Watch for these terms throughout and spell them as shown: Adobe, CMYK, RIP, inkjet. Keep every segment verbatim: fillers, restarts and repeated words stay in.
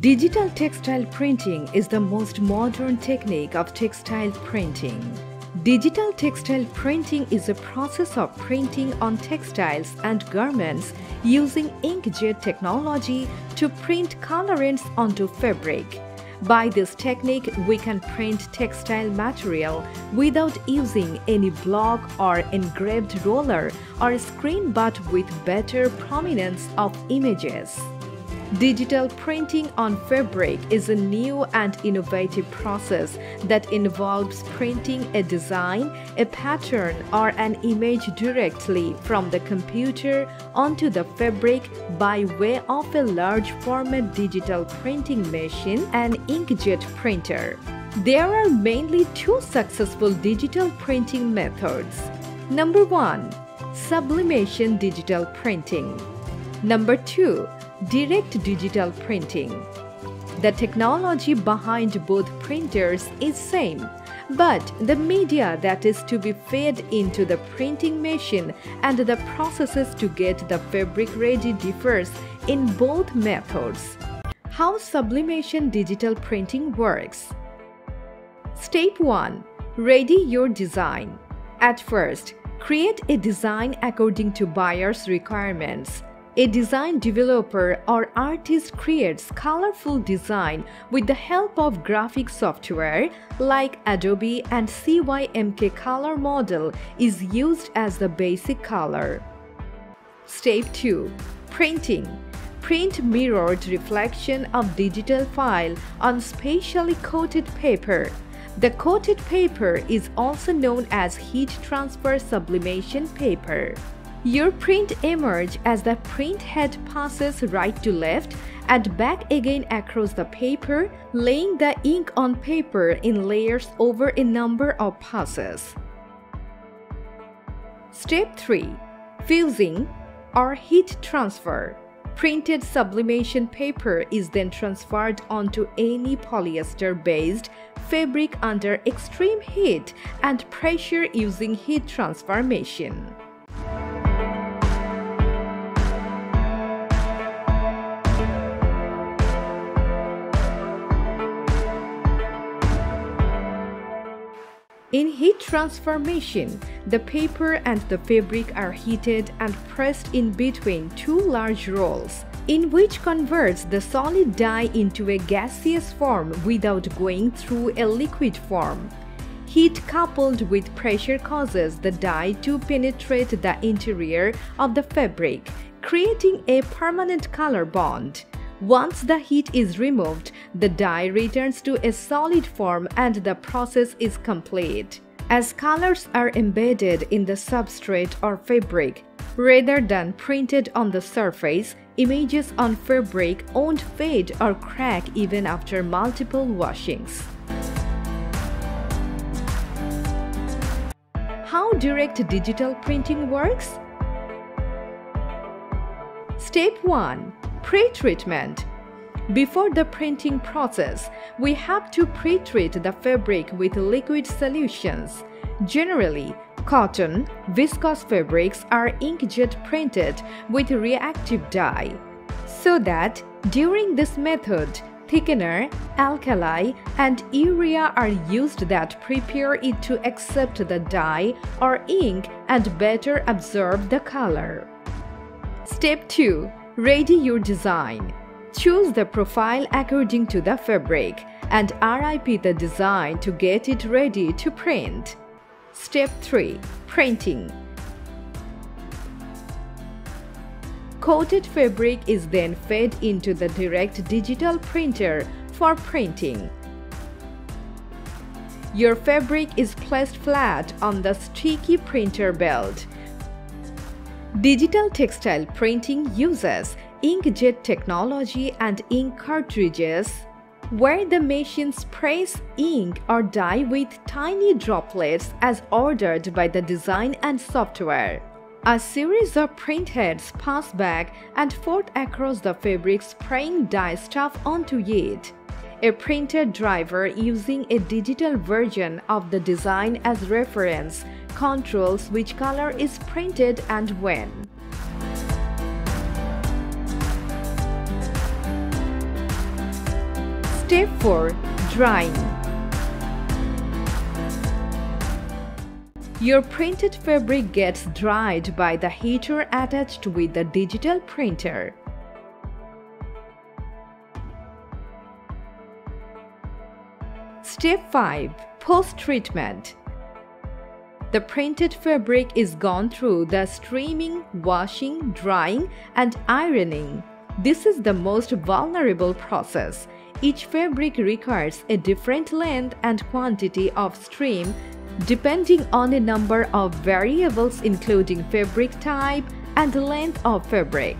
Digital textile printing is the most modern technique of textile printing. Digital textile printing is a process of printing on textiles and garments using inkjet technology to print colorants onto fabric. By this technique, we can print textile material without using any block or engraved roller or screen, but with better prominence of images. Digital printing on fabric is a new and innovative process that involves printing a design, a pattern, or an image directly from the computer onto the fabric by way of a large format digital printing machine and inkjet printer. There are mainly two successful digital printing methods. Number one, sublimation digital printing. Number two, direct digital printing. The technology behind both printers is same, but the media that is to be fed into the printing machine and the processes to get the fabric ready differs in both methods. How sublimation digital printing works? Step one. Ready your design. At first, create a design according to buyer's requirements. A design developer or artist creates colorful design with the help of graphic software like Adobe, and C M Y K color model is used as the basic color. Step two. Printing. Print mirrored reflection of digital file on specially coated paper. The coated paper is also known as heat transfer sublimation paper. Your print emerges as the print head passes right to left and back again across the paper, laying the ink on paper in layers over a number of passes. Step three. Fusing or heat transfer. Printed sublimation paper is then transferred onto any polyester-based fabric under extreme heat and pressure using heat transformation. In heat transformation, the paper and the fabric are heated and pressed in between two large rolls, in which converts the solid dye into a gaseous form without going through a liquid form. Heat coupled with pressure causes the dye to penetrate the interior of the fabric, creating a permanent color bond. Once the heat is removed, the dye returns to a solid form and the process is complete. As colors are embedded in the substrate or fabric, rather than printed on the surface, images on fabric won't fade or crack even after multiple washings. How direct digital printing works? Step one. Pre-treatment. Before the printing process, we have to pre-treat the fabric with liquid solutions. Generally, cotton, viscous fabrics are inkjet printed with reactive dye, so that during this method, thickener, alkali, and urea are used that prepare it to accept the dye or ink and better absorb the color. Step two. Ready your design. Choose the profile according to the fabric and R I P the design to get it ready to print. Step three. Printing. Coated fabric is then fed into the direct digital printer for printing. Your fabric is placed flat on the sticky printer belt. Digital textile printing uses inkjet technology and ink cartridges, where the machine sprays ink or dye with tiny droplets as ordered by the design and software. A series of printheads pass back and forth across the fabric, spraying dye stuff onto it. A printer driver using a digital version of the design as reference controls which color is printed and when. Step four. Drying. Your printed fabric gets dried by the heater attached with the digital printer. Step five. Post-treatment. The printed fabric is gone through the streaming, washing, drying, and ironing. This is the most vulnerable process. Each fabric requires a different length and quantity of stream depending on a number of variables including fabric type and length of fabric.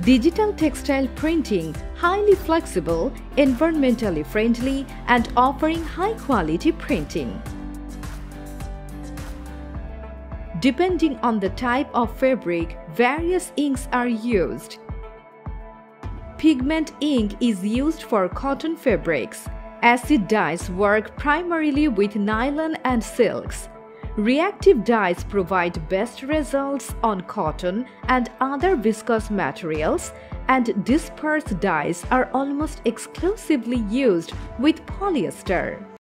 Digital textile printing, highly flexible, environmentally friendly, and offering high-quality printing. Depending on the type of fabric, various inks are used. Pigment ink is used for cotton fabrics. Acid dyes work primarily with nylon and silks. Reactive dyes provide best results on cotton and other viscous materials, and disperse dyes are almost exclusively used with polyester.